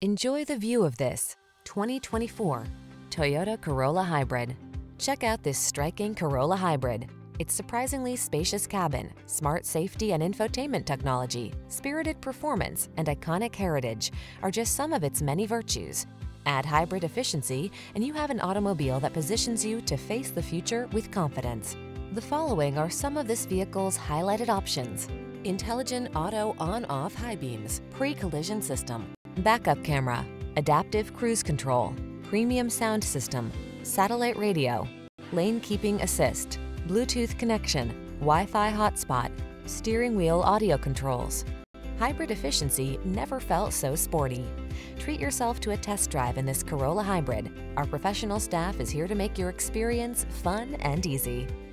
Enjoy the view of this 2024 Toyota Corolla Hybrid. Check out this striking Corolla Hybrid. Its surprisingly spacious cabin, smart safety and infotainment technology, spirited performance, and iconic heritage are just some of its many virtues. Add hybrid efficiency, and you have an automobile that positions you to face the future with confidence. The following are some of this vehicle's highlighted options: intelligent auto on-off high beams, pre-collision system, backup camera, adaptive cruise control, premium sound system, satellite radio, lane keeping assist, Bluetooth connection, Wi-Fi hotspot, steering wheel audio controls. Hybrid efficiency never felt so sporty. Treat yourself to a test drive in this Corolla Hybrid. Our professional staff is here to make your experience fun and easy.